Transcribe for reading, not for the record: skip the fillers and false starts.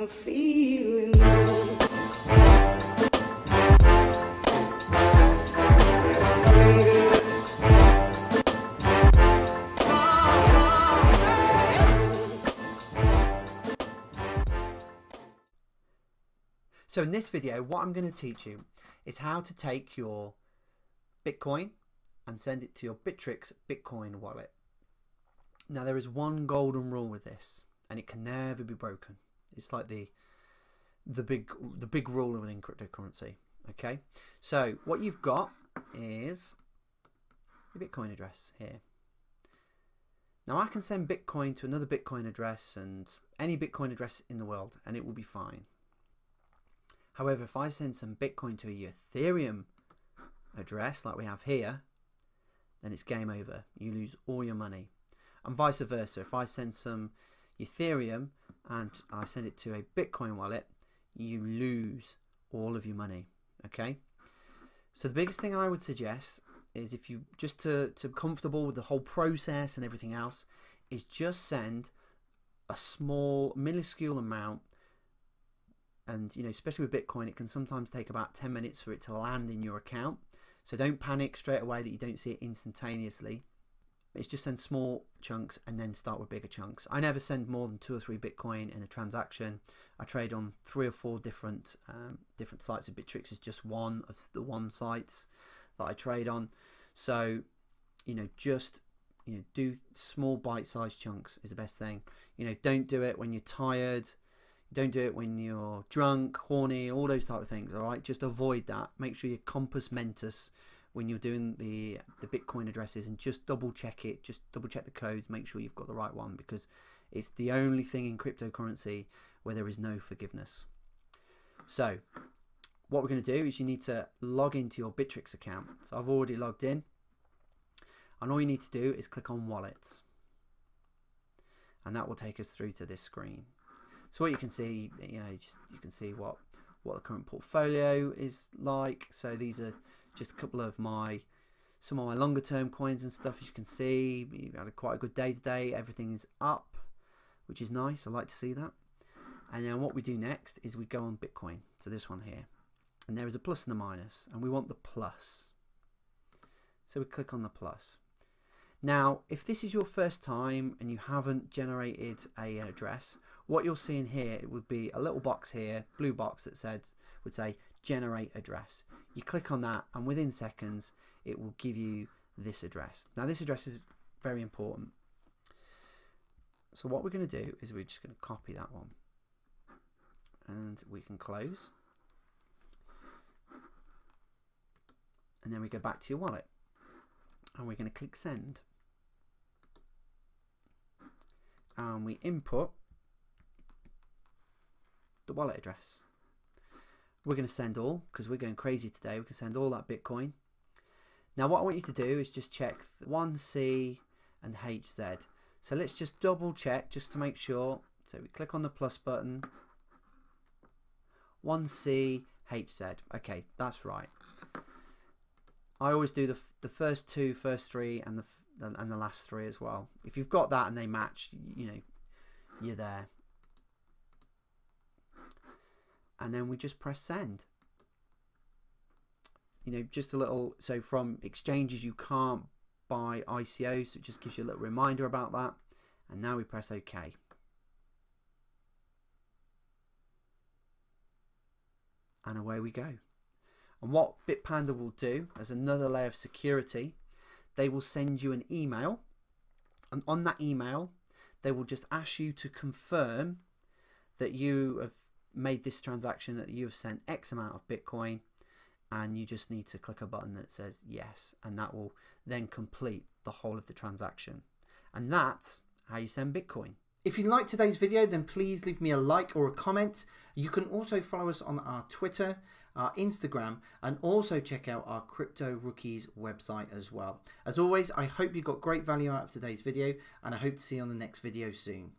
I'm feeling low. So in this video, what I'm going to teach you is how to take your Bitcoin and send it to your Bittrex Bitcoin wallet. Now there is one golden rule with this, and it can never be broken. It's like the big rule of an cryptocurrency. Okay, so what you've got is your Bitcoin address here. Now I can send Bitcoin to another Bitcoin address and any Bitcoin address in the world, and it will be fine. However, if I send some Bitcoin to a Ethereum address like we have here, then it's game over. You lose all your money. And vice versa, if I send some Ethereum and I send it to a Bitcoin wallet, you lose all of your money. Okay? So the biggest thing I would suggest is, if you just to be comfortable with the whole process and everything else, is just send a small minuscule amount. And you know, especially with Bitcoin, it can sometimes take about 10 minutes for it to land in your account. So don't panic straight away that you don't see it instantaneously. It's just send small chunks and then start with bigger chunks. I never send more than 2 or 3 Bitcoin in a transaction. I trade on 3 or 4 different different sites, and Bittrex is just one of the sites that I trade on. So you know, just do small bite-sized chunks is the best thing. You know, don't do it when you're tired. Don't do it when you're drunk, horny, all those type of things, all right? Just avoid that. Make sure you're compass mentis when you're doing the Bitcoin addresses, and just double check it. Just double check the codes. Make sure you've got the right one, because it's the only thing in cryptocurrency where there is no forgiveness. So what we're going to do is you need to log into your Bittrex account. So I've already logged in. And all you need to do is click on Wallets. And that will take us through to this screen. So what you can see, you can see what the current portfolio is like. So these are just a couple of some of my longer term coins and stuff. As you can see, we've had quite a good day today. Everything is up, which is nice. I like to see that. And then what we do next is we go on Bitcoin. So this one here, and there is a plus and a minus, and we want the plus. So we click on the plus. Now, if this is your first time and you haven't generated an address, what you'll see in here, it would be a little box here, blue box that would say generate address. You click on that, and within seconds, it will give you this address. Now, this address is very important. So what we're going to do is we're just going to copy that one, and we can close. And then we go back to your wallet, and we're going to click send. And we input the wallet address. We're going to send all, because we're going crazy today. We can send all that Bitcoin. Now what I want you to do is just check 1C and HZ. So let's just double check just to make sure. So we click on the plus button. 1C, HZ. Okay, that's right. I always do the first 2, first 3, and the last 3 as well. If you've got that and they match, you know, you're there. And then we just press send. You know, just a little, so from exchanges you can't buy ICOs, so it just gives you a little reminder about that. And now we press OK. And away we go. And what Bitpanda will do as another layer of security, they will send you an email, and on that email they will just ask you to confirm that you have made this transaction, that you have sent X amount of Bitcoin, and you just need to click a button that says yes, and that will then complete the whole of the transaction. And that's how you send Bitcoin. If you liked today's video, then please leave me a like or a comment. You can also follow us on our Twitter, our Instagram, and also check out our Crypto Rookies website as well. As always, I hope you got great value out of today's video, and I hope to see you on the next video soon.